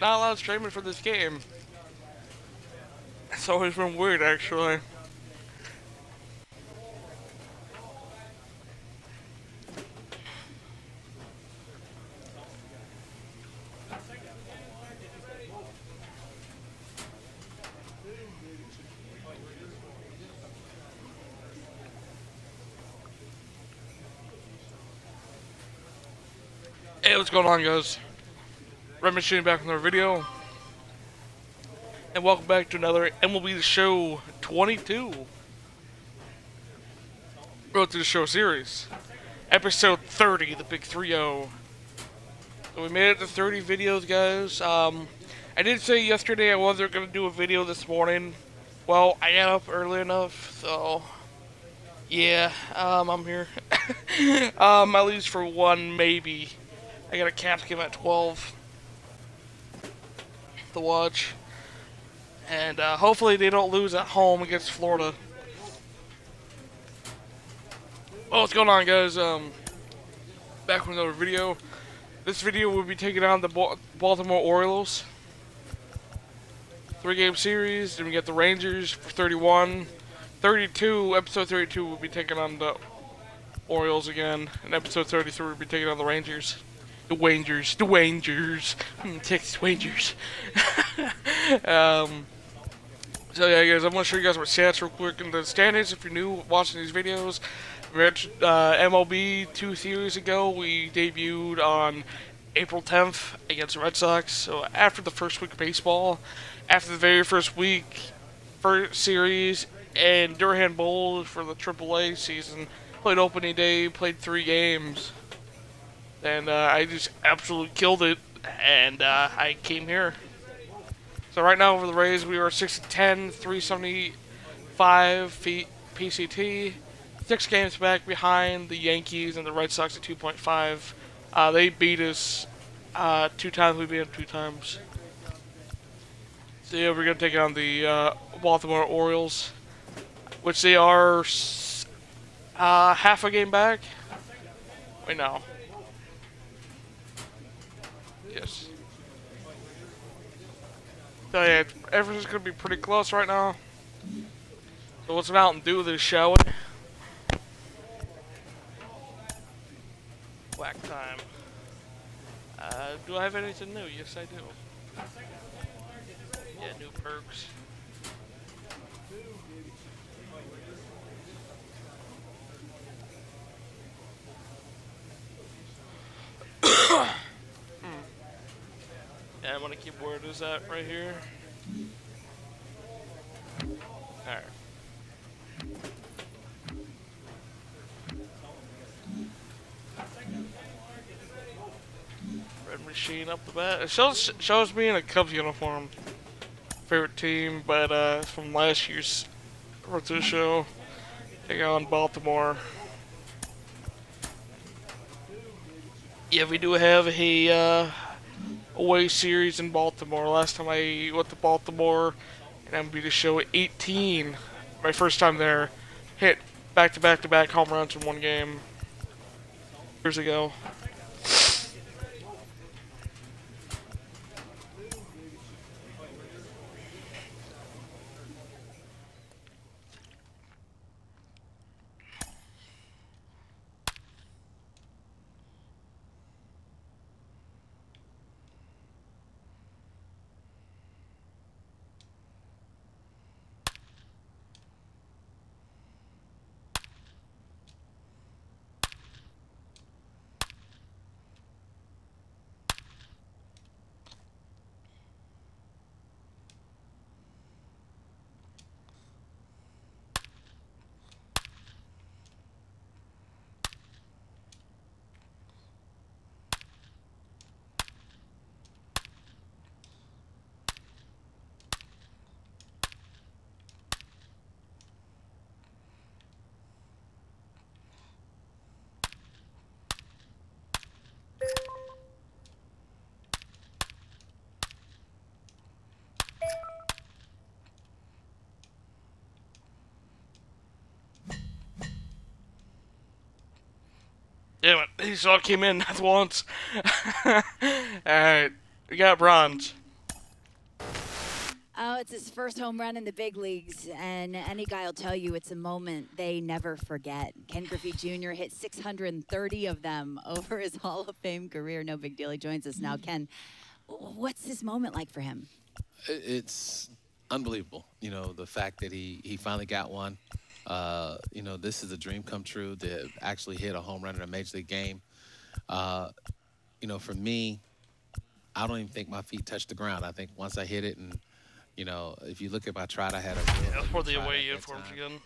not allowed streaming for this game. It's always been weird, actually. Hey, what's going on, guys? Red Machine back on their video. And welcome back to another MLB The Show 22. Road To The Show series. Episode 30, the big 3-0. So we made it to 30 videos, guys. I did say yesterday I wasn't going to do a video this morning. Well, I got up early enough, so... yeah, I'm here. At least for one, maybe. I got a Caps game at 12 to watch, and hopefully they don't lose at home against Florida. Well, what's going on, guys? Back with another video. This video will be taking on the Baltimore Orioles, 3-game series. Then we got the Rangers for 31, 32. Episode 32 will be taking on the Orioles again, and episode 33 will be taking on the Rangers. The Rangers, Texas Rangers. So yeah, guys, I'm gonna show you guys my stats real quick in the standings. If you're new watching these videos, MLB 2 series ago, we debuted on April 10th against the Red Sox. So after the first week of baseball, after the very first week, first series, and Durham Bowl for the AAA season, played opening day, played 3 games. And I just absolutely killed it, and I came here. So right now over the Rays, we are 6-10, 375 feet PCT, 6 games back behind the Yankees and the Red Sox at 2.5. They beat us 2 times, we beat them 2 times. So yeah, we're going to take on the Baltimore Orioles, which they are half a game back. Wait, no. Yes. So yeah, everything's gonna be pretty close right now. So let's go out and do this, shall we? Black time. Do I have anything new? Yes, I do. Yeah, new perks. I'm gonna keep where it is at right here. Alright. Red Machine up the bat. It shows me in a Cubs uniform. Favorite team, but it's from last year's Road To The Show. Take on Baltimore. Yeah, we do have a away series in Baltimore. Last time I went to Baltimore and MLB The Show 18, my first time there, hit back-to-back-to-back home runs in 1 game years ago. Damn it, these all came in at once. Alright, we got bronze. No, it's his first home run in the big leagues, and any guy will tell you it's a moment they never forget. Ken Griffey Jr. hit 630 of them over his Hall of Fame career. No big deal. He joins us now. Ken, what's this moment like for him? It's unbelievable. You know, the fact that he finally got one. You know, this is a dream come true to actually hit a home run in a major league game. You know, for me, I don't even think my feet touched the ground. I think once I hit it, and, you know, if you look at my trot, I had a... That's for the away uniforms again.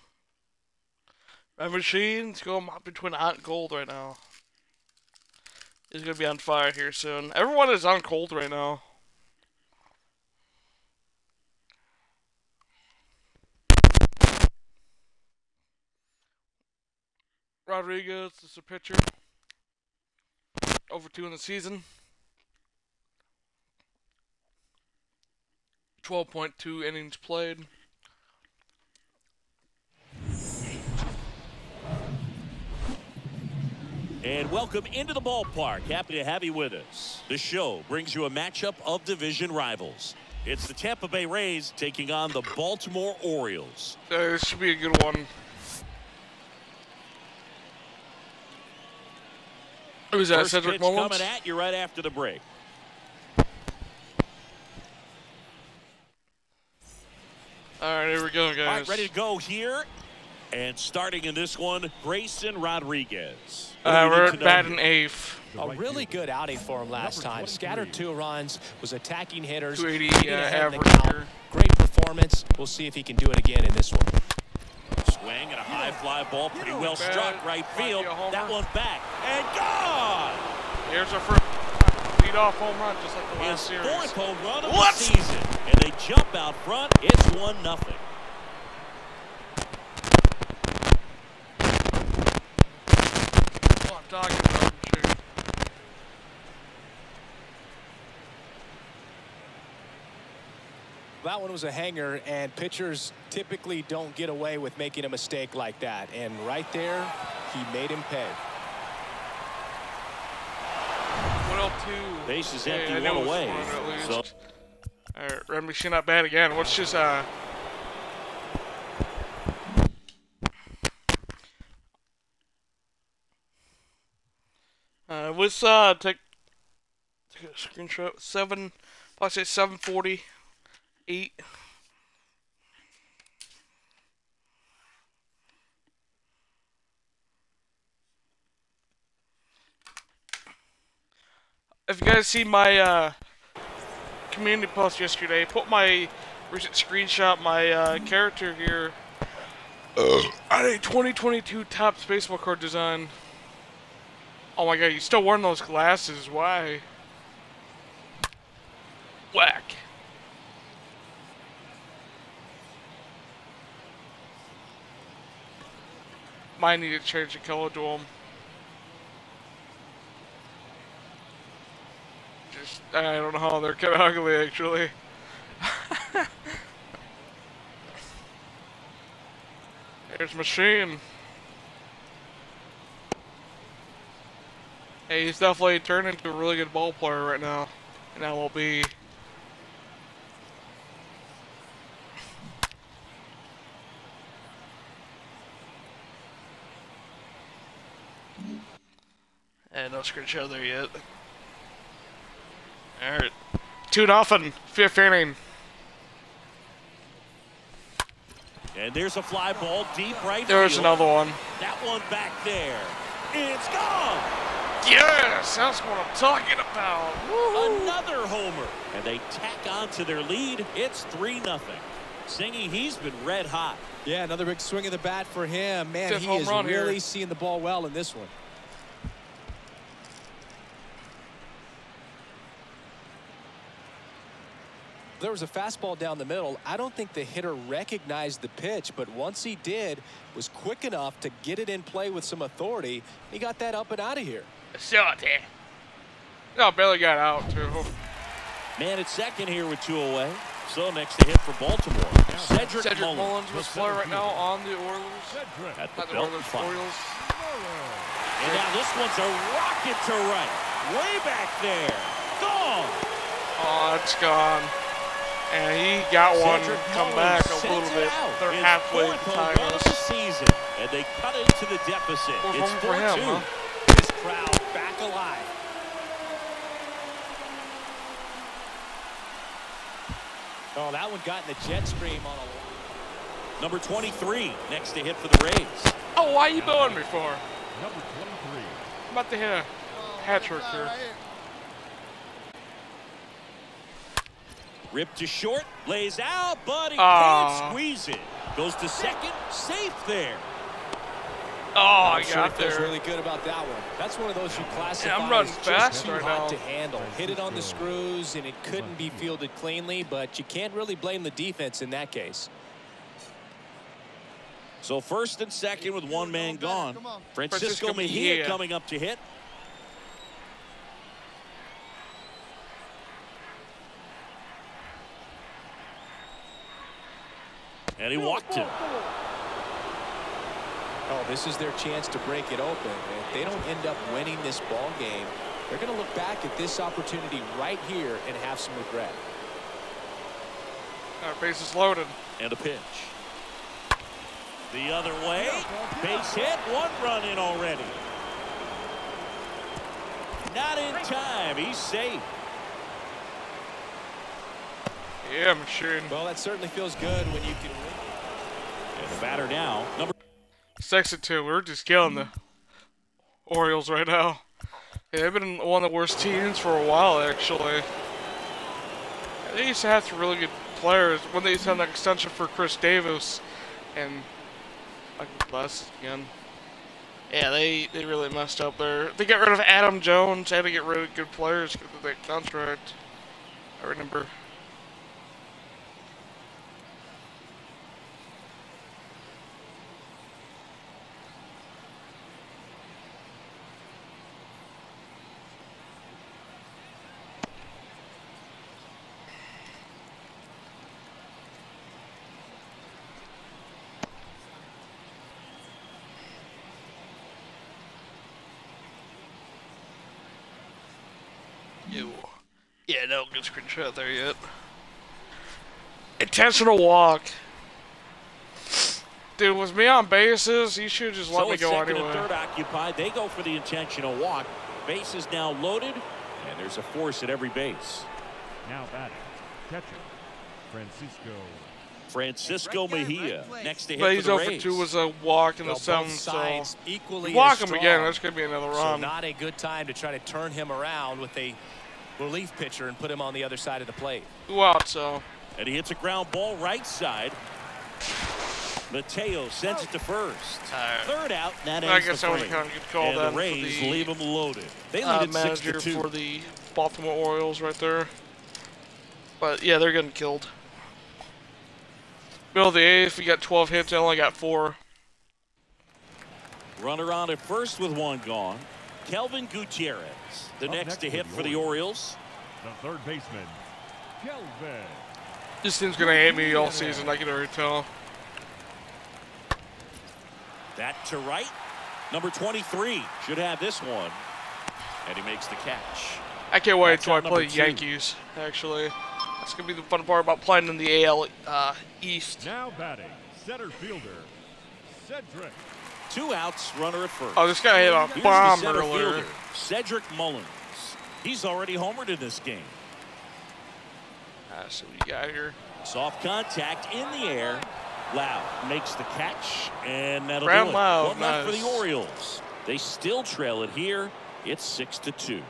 Red Machine's going up between hot and cold right now. It's going to be on fire here soon. Everyone is on cold right now. Rodriguez is a pitcher. Over 2 in the season. 12.2 innings played. And welcome into the ballpark. Happy to have you with us. The show brings you a matchup of division rivals. It's the Tampa Bay Rays taking on the Baltimore Orioles. This should be a good one. Who's that? Cedric Mullins? Coming at you right after the break. All right, here we go, guys. All right, ready to go here. And starting in this one, Grayson Rodriguez. We're at batting eighth. A really good outing for him last time. Scattered 2 runs, was attacking hitters. 280 average. Great performance. We'll see if he can do it again in this one. Swing and a high fly ball. Pretty well struck right field. That one's back. And gone! Here's a first leadoff home run, just like the last series. His 4th home run of the season. And they jump out front. It's 1-0. That one was a hanger, and pitchers typically don't get away with making a mistake like that. And right there, he made him pay. 1-0-2. Base is empty, one away. So. All right, Red Machine not bad again. What's his let's take a screenshot. 748. If you guys see my community post yesterday, put my recent screenshot, my character here. I did 2022 Topps baseball card design. Oh my god, you still wearing those glasses? Why? Whack. Might need to change the color to them. Just, I don't know how they're kind of ugly, actually. There's Machine. Hey, he's definitely turned into a really good ball player right now, and that will be. And no screenshot there yet. All right, 2-0, 5th inning. And there's a fly ball deep right. There's field. Another one. That one back there. It's gone. Yes, that's what I'm talking about. Another homer, and they tack on to their lead. It's 3-0. Singy, he's been red hot. Yeah, another big swing of the bat for him. Man, he is really seeing the ball well in this one. There was a fastball down the middle. I don't think the hitter recognized the pitch, but once he did, was quick enough to get it in play with some authority. He got that up and out of here. Shot it. No, barely got out too. Man at second here with 2 away. So next to hit for Baltimore, Cedric Mullins was playing right now on the Orioles. At the Orioles. And now this one's a rocket to right, way back there. Gone. Oh, it's gone. And he got one come back a little bit. They're halfway timeless. And they cut into the deficit. It's 4-2. Huh? This crowd back alive. Oh, that one got in the jet stream on a number 23 next to hit for the Rays. Oh, why are you booing me for? Number 23. I'm about to hit a hat trick here. Ripped to short, lays out, but he can't squeeze it. Goes to second, safe there. Oh, I got there. Really good about that one. That's one of those you classify. Yeah, I'm running fast right now. To handle, hit it on the screws, and it couldn't be fielded cleanly. But you can't really blame the defense in that case. So first and second with one man gone. Francisco Mejia coming up to hit. And he walked him. Oh, this is their chance to break it open. If they don't end up winning this ball game, they're going to look back at this opportunity right here and have some regret. Our base is loaded. And a pitch. The other way. Base hit. One run in already. Not in time. He's safe. Yeah, I'm sure. Well, that certainly feels good when you can win. And the batter now, number 6-2. We're just killing the Orioles right now. Yeah, they've been one of the worst teams for a while, actually. They used to have some really good players. When they used to have an extension for Chris Davis, and last again. Yeah, they really messed up there. They got rid of Adam Jones. They had to get rid of good players because of that contract. I remember. Yeah, no good screenshot there yet. Intentional walk. Dude, with me on bases, you should just let me go anyway. So second and third occupied, they go for the intentional walk. Base is now loaded, and there's a force at every base. Now batting, catcher Francisco Mejia next to hit for the Rays. But he's 0-for-2 was a walk in the seventh, so walk him again. That's going to be another run. So not a good time to try to turn him around with a relief pitcher and put him on the other side of the plate. Wow, so. And he hits a ground ball right side. Mateo sends it to first. Third out. That I guess I would kind of get called that. The Rays leave him loaded. They lead it 6-2 for the Baltimore Orioles right there. But yeah, they're getting killed. Middle of the eighth, we got 12 hits. I only got 4. Runner on at first with one gone. Kelvin Gutierrez, the next to hit for the Orioles. The third baseman, Kelvin. This team's going to hate me all season. I can already tell. That to right. Number 23 should have this one. And he makes the catch. I can't wait until I play Yankees, actually. That's going to be the fun part about playing in the AL East. Now batting, center fielder, Cedric. Two outs, runner at first. Oh, this guy hit a bomb earlier. Fielder, Cedric Mullins. He's already homered in this game. So what you got here? Soft contact in the air. Loud makes the catch, and that'll be one nice. For the Orioles. They still trail it here. It's 6-2.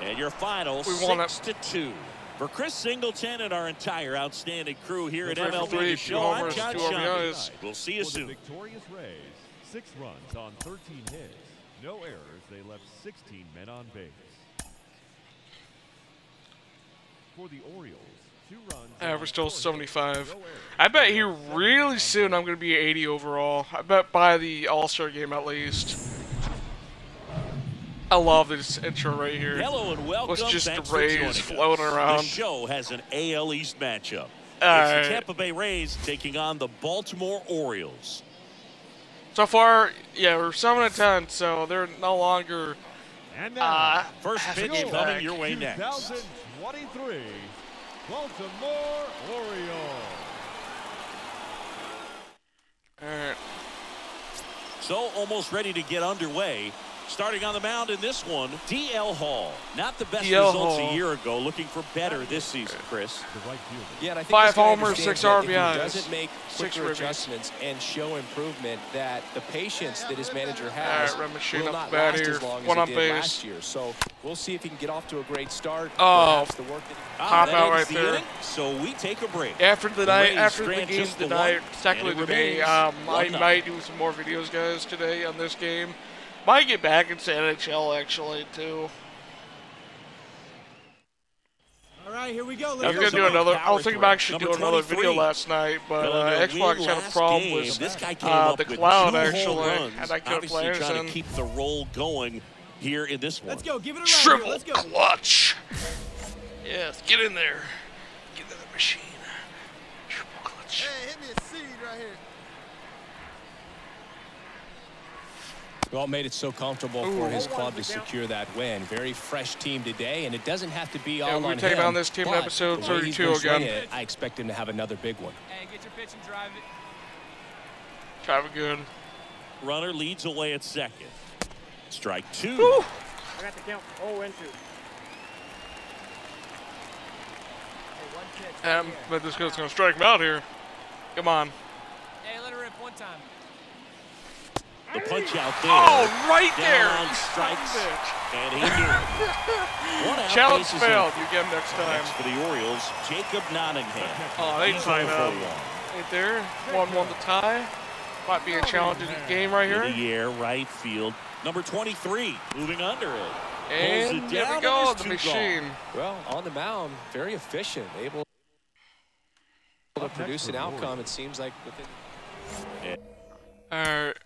And your final 6-2 for Chris Singleton and our entire outstanding crew here at MLB The Show. I'm John Shoney. We'll see you soon. The victorious Rays, 6 runs on 13 hits, no errors. They left 16 men on base. For the Orioles, 2 runs. Average still 75. I bet here really soon I'm going to be 80 overall. I bet by the All-Star game at least. I love this intro right here. Hello and welcome. Let's just the Rays floating around. The show has an AL East matchup. It's the Tampa Bay Rays taking on the Baltimore Orioles. So far, yeah, we're 7-10, so they're no longer and now, first pitch coming back. Your way next. 2023, Baltimore Orioles. All right. So almost ready to get underway. Starting on the mound in this one, D.L. Hall. Not the best results a year ago. Looking for better this season, Chris. Yeah, and I think 5 homers, 6 RBIs. Doesn't make quicker adjustments and show improvement, that the patience that his manager has will not last as long as it did last year. So we'll see if he can get off to a great start. Oh, pop out right there. So we take a break. After the game tonight, secondly today, I might do some more videos, guys, today on this game. Might get back into NHL actually too. All right, here we go. I was gonna do another. I was thinking about actually doing another video last night, but Xbox had a problem with the cloud actually, and I couldn't play it. Trying to keep the roll going here in this one. Let's go, give it a triple clutch. Yes, get in there. Get to the machine. Triple clutch. Hey, hit me a seed right here. Well, made it so comfortable for his club to secure that win. Very fresh team today, and it doesn't have to be all on him. We're taking on this team in episode 32 again. I expect him to have another big one. Hey, get your pitch and drive it. Drive it good. Runner leads away at second. Strike two. Woo. I got the count. 0-2. Hey, but this guy's going to strike him out here. Come on. Hey, let her rip one time. The punch out there. Oh, right there. Down strikes, and he knew it. Challenge failed. You get him next time. Next for the Orioles, Jacob Nottingham. Oh, they tied up. Right there. 1-1 the tie. Might be a challenging game right here. In the air, right field. Number 23 moving under it. And it there we go, the machine. Well, on the mound, very efficient. Able to produce an outcome, it seems like. Within. All right.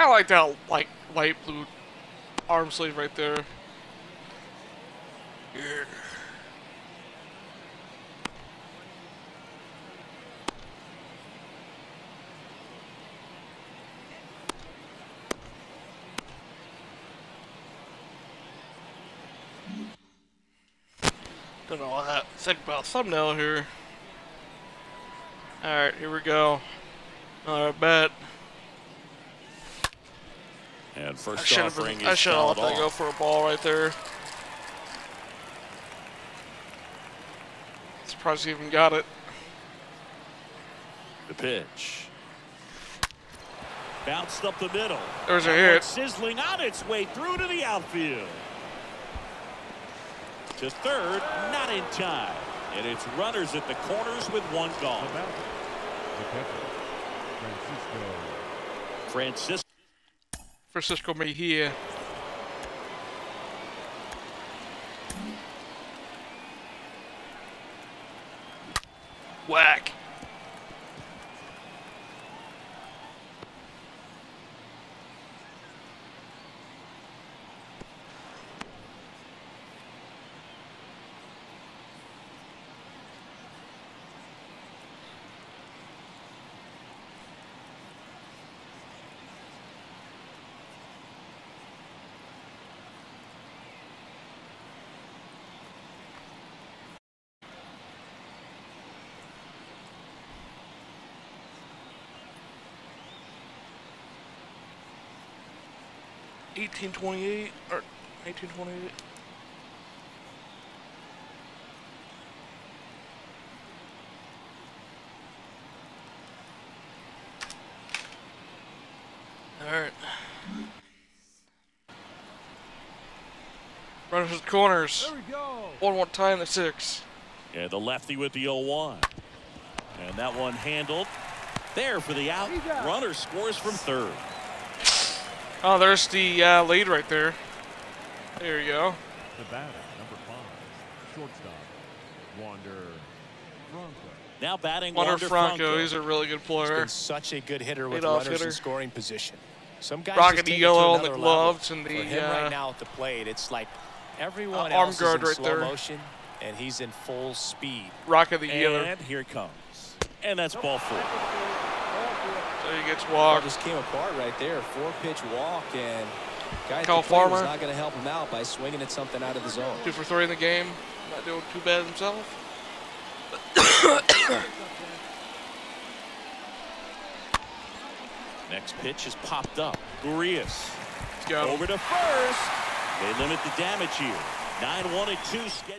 I like that light blue arm sleeve right there. Yeah. Don't know what that second ball thumbnail here. Alright, here we go. Another bet. And first offering is fouled off. I should have let that go for a ball right there. Surprised he even got it. The pitch. Bounced up the middle. There's a hit. Sizzling on its way through to the outfield. To third, not in time. And it's runners at the corners with one gone. Francisco Mejia. Whack. $18.28 or $18.28. All right. Runners with corners. There we go. 1-1 tie in the 6. Yeah, the lefty with the 0-1, and that one handled there for the out. Runner scores from third. Oh, there's the lead right there. There you go. The batter, number 5, shortstop, Wander Franco. Now batting Wander Franco. He's a really good player. Such a good hitter with runners in scoring position. Some guys rocking the yellow on the gloves and the him right now at the plate. It's like everyone else is in right slow motion, and he's in full speed. Rocking the yellow. And here it comes. And that's ball four. So he gets walked. Just came apart right there. Four-pitch walk, and Kyle Farmer is not going to help him out by swinging at something out of the zone. 2 for 3 in the game. Not doing too bad himself. Next pitch is popped up. Gurrias over to first. They limit the damage here. 9-1-2.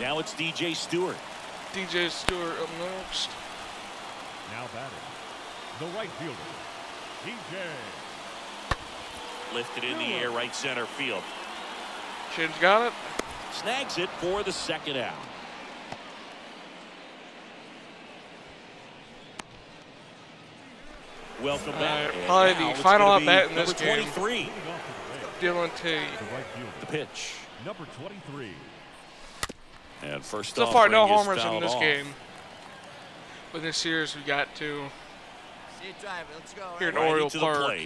Now it's DJ Stewart. DJ Stewart up next. Now batting the right fielder, DJ. Lifted in the air, right center field. Chin's got it. Snags it for the second out. Welcome back. Probably the final at bat in this game. Dylan T. The pitch. Number 23. And first so far, no homers in this game. But this series, we got two. Here at Oriole Park.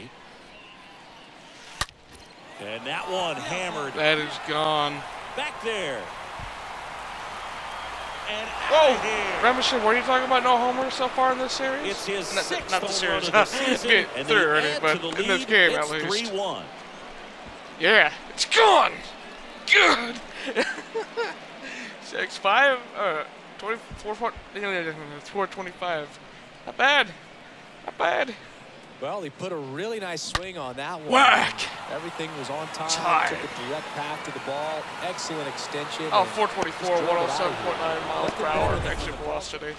And that one hammered. That is gone. Back there. And whoa! Remington, what are you talking about? No homers so far in this series? It's his not the series. Get through already, but in this game at least. 3-1. Yeah, it's gone. Good. 6-5. 425. Not bad. Not bad. Well, he put a really nice swing on that one. Whack! Everything was on time. Took a direct path to the ball. Excellent extension. Oh, 424, 107.9 miles per hour. Exit velocity.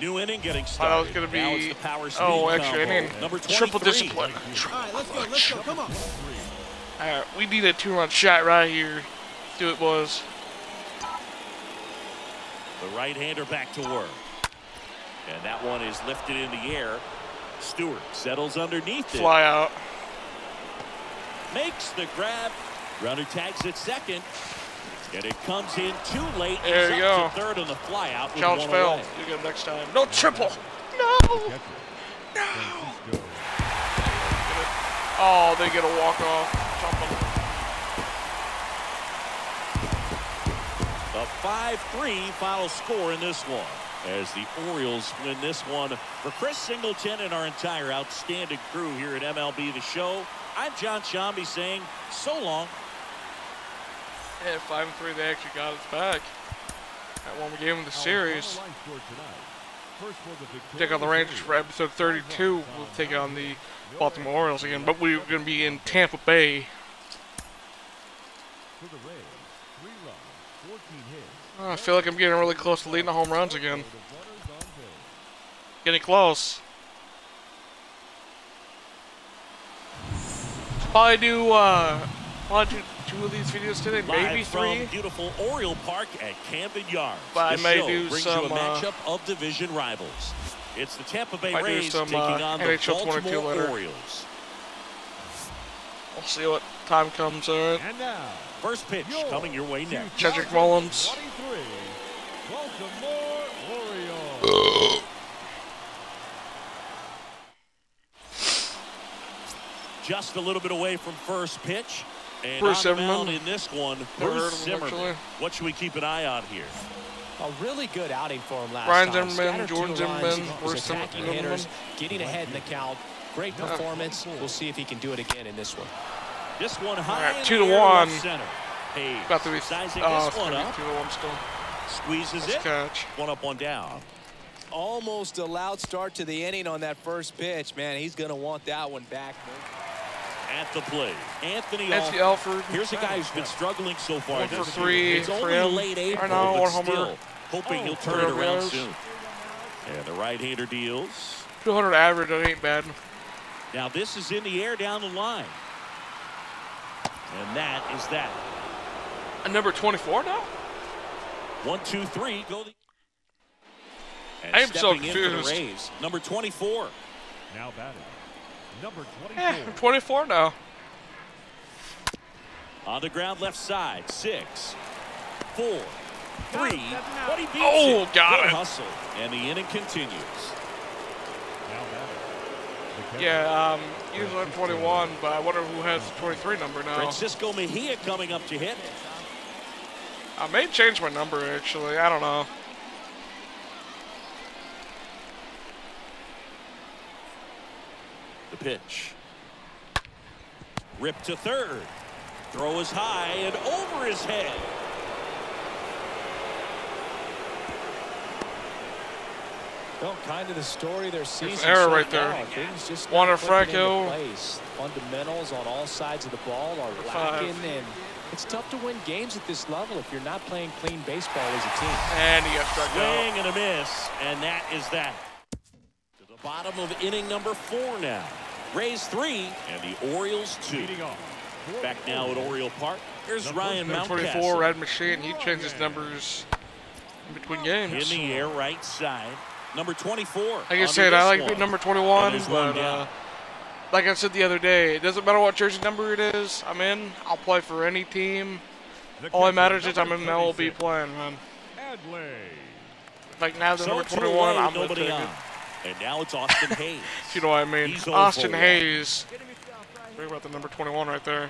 New inning getting started. I thought it was going to be extra inning. Triple discipline. Let's go. Come on. All right, we need a 2-run shot right here. Let's do it, boys. The right-hander back to work. And that one is lifted in the air. Stewart settles underneath it. Fly out. Makes the grab. Runner tags at second. And it comes in too late. There you go. Third on the fly out. Challenge failed. You get him next time. No triple. No. No. Oh, they get a walk off. A 5-3 final score in this one, as the Orioles win this one. For Chris Singleton and our entire outstanding crew here at MLB The Show, I'm John Shambi saying so long. Yeah, 5-3, they actually got us back. That one we gave them the series. Take on the Rangers for episode 32. We'll take on the Baltimore Orioles again, but we're going to be in Tampa Bay. I feel like I'm getting really close to leading the home runs again. Getting close. Probably do 2 of these videos today, maybe 3. Beautiful Oriole Park at Camden Yards. But I may do some matchup of division rivals. It's the Tampa Bay Rays taking on the Baltimore Orioles. We'll see what time comes in. And now, first pitch coming your way next. Cedric Mullins. Just a little bit away from first pitch. And Bruce Zimmermann in this one. Bruce Zimmermann. What should we keep an eye on here? A really good outing for him last time. Ryan Zimmermann, Jordan Zimmermann, Bruce Zimmermann. Getting ahead in the count. Great performance. We'll see if he can do it again in this one. This one high. 2-1. About to be sizing this one up. 2-1 still. Squeezes it. Catch. 1 up, 1 down. Almost a loud start to the inning on that first pitch. Man, he's going to want that one back. At the plate, Anthony Alford. Here's a guy who's been struggling so far. 1 for 3. It's only late April, but still hoping he'll turn it around soon. And the right-hander deals. 200 average. That ain't bad. Now this is in the air down the line. And that is that. A number 24 now? 1, 2, 3. Go. I am so confused. Rays, number 24. Now batting. Number 24. 24 now. On the ground left side. 6, 4, 3. But he beats it. Got him. Hustle, and the inning continues. Yeah, he was on 21, but I wonder who has the 23 number now. Francisco Mejia coming up to hit. I may change my number, actually. I don't know. The pitch. Ripped to third. Throw is high and over his head. Well, kind of the story they're seeing. Error right there. Wander Franco. Fundamentals on all sides of the ball are lacking, and it's tough to win games at this level if you're not playing clean baseball as a team. And he got struck out. Swing and a miss, and that is that. To the bottom of inning number 4 now. Rays 3 and the Orioles 2. Back now at Oriole Park. Here's Ryan Mountcastle. 24 Red Machine. He changes numbers in between games. In the air, right side. Number 24. Like I said, I like number 21, but like I said the other day, it doesn't matter what jersey number it is. I'm in. I'll play for any team. All that matters is I'm in MLB playing, man. Like now the number 21, I'm looking good. And now it's Austin Hayes. You know what I mean? Austin Hayes. Think about the number 21 right there.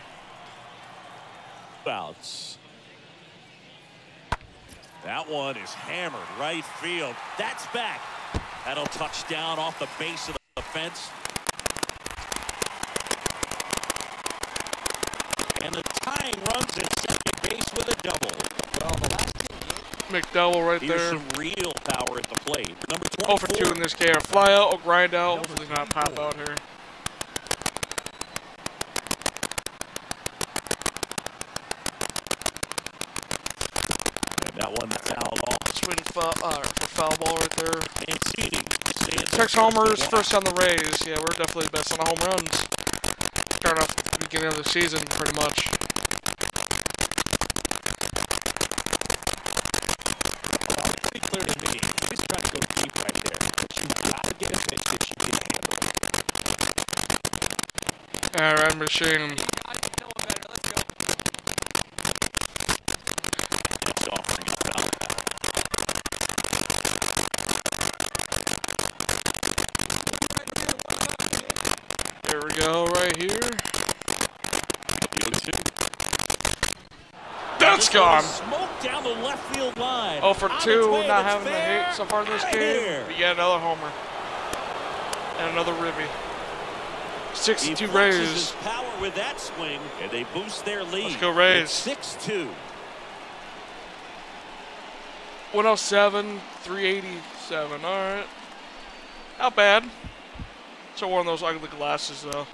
Bouts. That one is hammered right field. That's back. That'll touch down off the base of the fence. And the tying runs at second base with a double. Well, the last McDowell right there. Here's some real power at the plate. Number 24. 0 for 2 in this game. Fly out or grind out. Hopefully not pop out here. That one fouled off. Swing for foul ball right there. Mancini. 6 homers, first on the Rays. Yeah, we're definitely best on the home runs. Starting off the beginning of the season, pretty much. Well, pretty clear to me. He's trying to go deep right there. But you've got to get a pitch that you can handle. All right, Machine. Gone. Smoke down the left field line. 0 for 2, not having a hit so far in this game. But yeah, another homer. And another ribby. 6-2 Rays. Power with that swing, and they boost their lead. Let's go Rays. 6-2. 107, 387. All right. Not bad. So one of those ugly glasses though.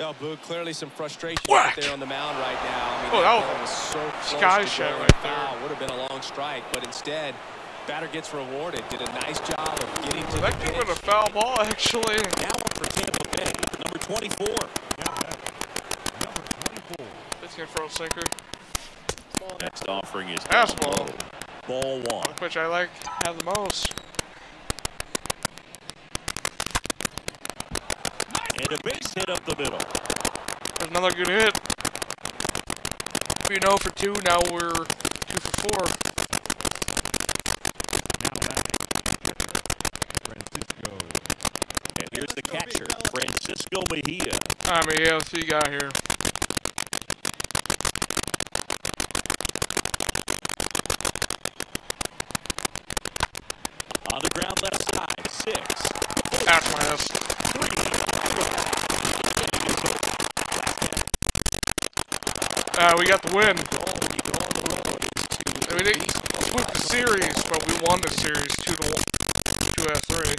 No, Boo, clearly some frustration out there on the mound right now. I mean, that was so close sky shot right there. Wow, would have been a long strike, but instead, batter gets rewarded. Did a nice job of getting to the pitch. That with a foul ball, actually. Now for Tampa Bay, number 24. Number 24. That's going for a sinker. Next offering is fastball. Ball 1. Which I like to have the most. And a base hit up the middle. There's another good hit. We're 0 for 2, now we're 2 for 4. Now back. Francisco. And here's the catcher, Francisco Mejia. All right, Mejia, let's see what you got here. On the ground left side, 6. That's minus. We got the win. I mean, we didn't win the series, but we won the series 2-1, 2-3.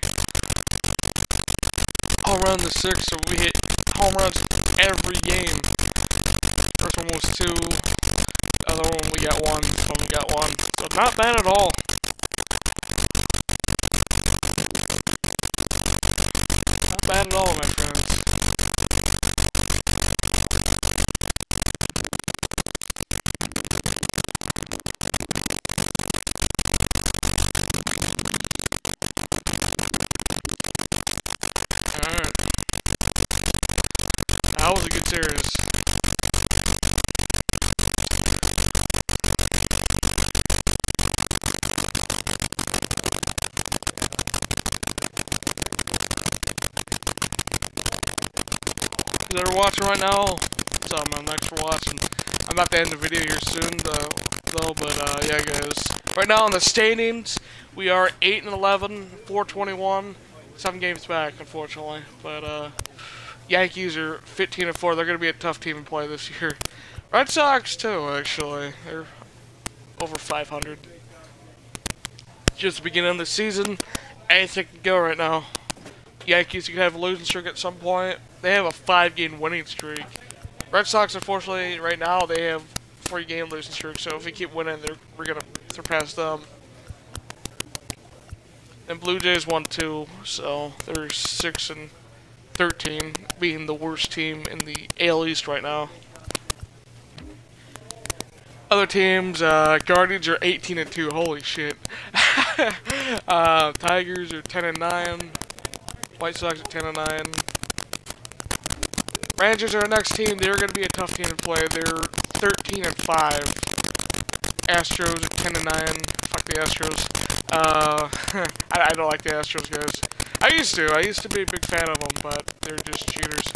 All around the 6, so we hit home runs every game. First one was 2. The other one we got 1. This one we got 1. So not bad at all. Not bad at all, my friends. That was a good series. that are watching right now, what's up, man? Thanks for watching. I'm about to end the video here soon, though, but yeah, guys. Right now in the standings, we are 8-11, 421, 7 games back, unfortunately. But Yankees are 15-4. They're going to be a tough team to play this year. Red Sox too, actually. They're over 500. Just the beginning of the season, anything can go right now. Yankees could have a losing streak at some point. They have a 5-game winning streak. Red Sox, unfortunately, right now they have 3-game losing streak. So if we keep winning, we're gonna surpass them. And Blue Jays won 2, so they're 6-13, being the worst team in the AL East right now. Other teams, Guardians are 18-2. Holy shit. Tigers are 10-9. White Sox are 10-9. Rangers are our next team. They're going to be a tough team to play. They're 13-5. Astros are 10-9. Fuck the Astros. I don't like the Astros, guys. I used to be a big fan of them, but they're just cheaters.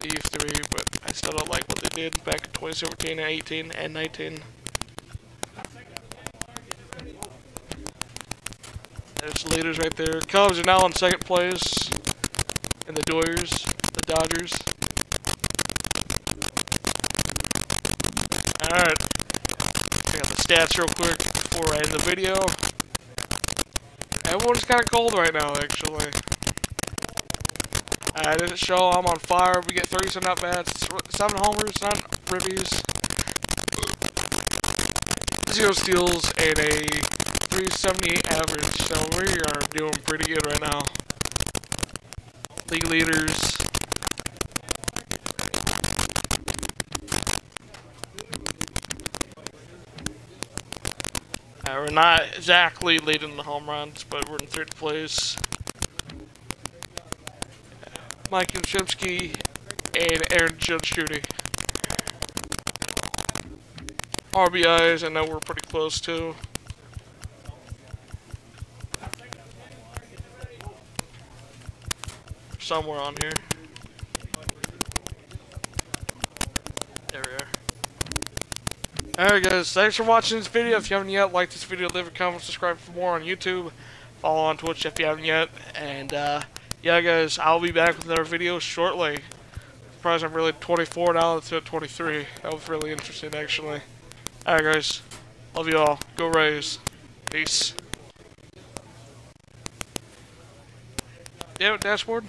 They used to be, but I still don't like what they did back in 2017, 18, and 19. There's the leaders right there. Cubs are now in second place, and the Dodgers. Alright, check out the stats real quick before I end the video. Everyone's kind of cold right now, actually. I didn't show, I'm on fire. We get 37 at-bats, 7 homers, 9 ribbies, 0 steals, and a 378 average. So we are doing pretty good right now. League leaders. We're not exactly leading the home runs, but we're in third place. Mike Yastrzemski and Aaron Judge Judy. RBIs, I know we're pretty close to. Somewhere on here. There we are. Alright guys, thanks for watching this video. If you haven't yet, like this video, leave a comment, subscribe for more on YouTube, follow on Twitch if you haven't yet, and yeah guys, I'll be back with another video shortly. I'm surprised I'm really 24 now instead of 23. That was really interesting actually. Alright guys, love you all. Go Rays. Peace. Damn it, dashboard.